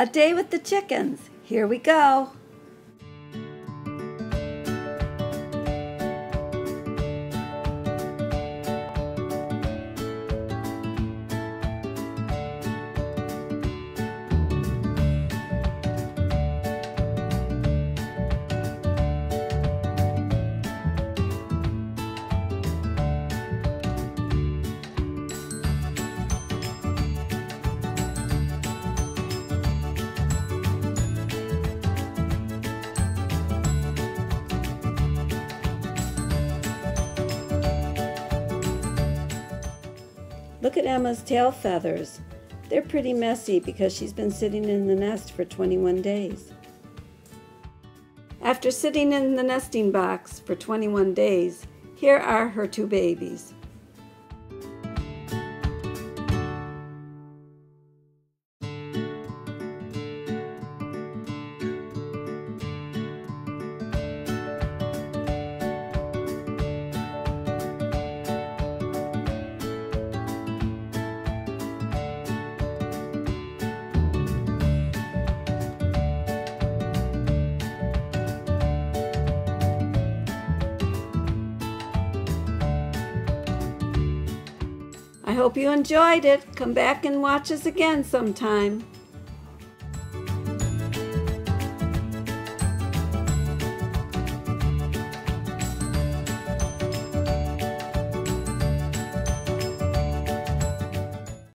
A day with the chickens. Here we go. Look at Emma's tail feathers. They're pretty messy because she's been sitting in the nest for 21 days. After sitting in the nesting box for 21 days, here are her two babies. I hope you enjoyed it. Come back and watch us again sometime.